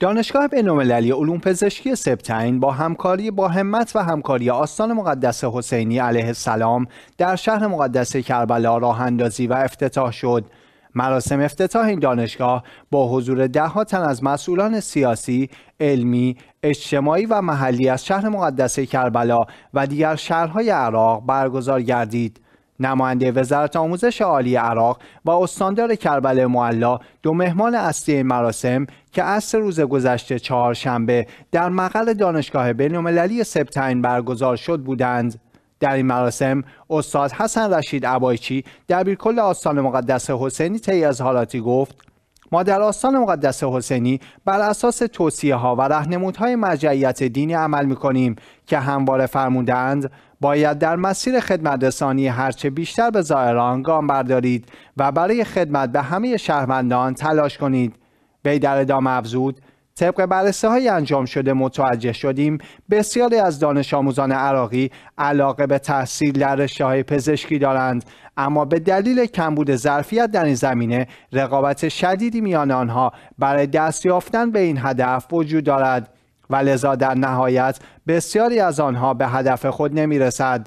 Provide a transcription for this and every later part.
دانشگاه بین‌المللی علوم پزشکی سبطین با همکاری آستان مقدس حسینی علیه السلام در شهر مقدس کربلا راه اندازی و افتتاح شد. مراسم افتتاح این دانشگاه با حضور دهها تن از مسئولان سیاسی، علمی، اجتماعی و محلی از شهر مقدس کربلا و دیگر شهرهای عراق برگزار گردید. نماینده وزارت آموزش عالی عراق و استاندار کربلا معلی دو مهمان اصلی این مراسم که از سه روز گذشته چهارشنبه در مقر دانشگاه بین‌المللی سبطین برگزار شد بودند. در این مراسم استاد حسن رشید عبایچی دبیرکل آستان مقدس حسینی طی اظهاراتی گفت: ما در آستان مقدس حسینی بر اساس توصیه‌ها و راهنمودهای مرجعیت دینی عمل می‌کنیم که همواره فرمودند باید در مسیر خدمت رسانی هرچه بیشتر به زائران گام بردارید و برای خدمت به همه شهروندان تلاش کنید. وی در ادامه افزود: طبق بررسی‌های انجام شده متوجه شدیم بسیاری از دانش آموزان عراقی علاقه به تحصیل در رشته‌های پزشکی دارند، اما به دلیل کمبود ظرفیت در این زمینه رقابت شدیدی میان آنها برای دست یافتن به این هدف وجود دارد و لذا در نهایت بسیاری از آنها به هدف خود نمی‌رسد.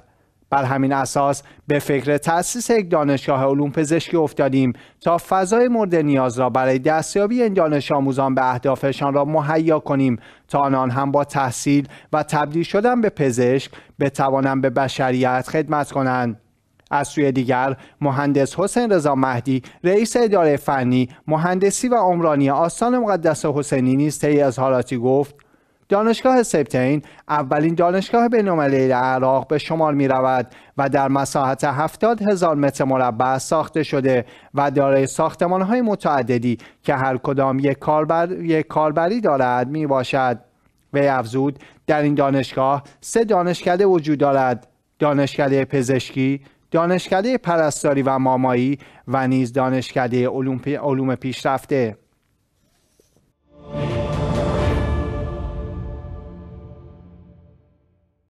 بر همین اساس به فکر تأسیس یک دانشگاه علوم پزشکی افتادیم تا فضای مورد نیاز را برای دستیابی این دانش آموزان به اهدافشان را مهیا کنیم تا آنان هم با تحصیل و تبدیل شدن به پزشک بتوانند به بشریت خدمت کنند. از سوی دیگر مهندس حسن رضا مهدی رئیس اداره فنی، مهندسی و عمرانی آستان مقدس حسینی نیز طی اظهاراتی گفت: دانشگاه سبطین اولین دانشگاه بین‌المللی عراق به شمار می رود و در مساحت 70,000 متر مربع ساخته شده و دارای ساختمان‌های متعددی که هر کدام یک کاربری دارد می باشد. وی افزود: در این دانشگاه سه دانشکده وجود دارد: دانشکده پزشکی، دانشکده پرستاری و مامایی و نیز دانشکده علوم پیشرفته.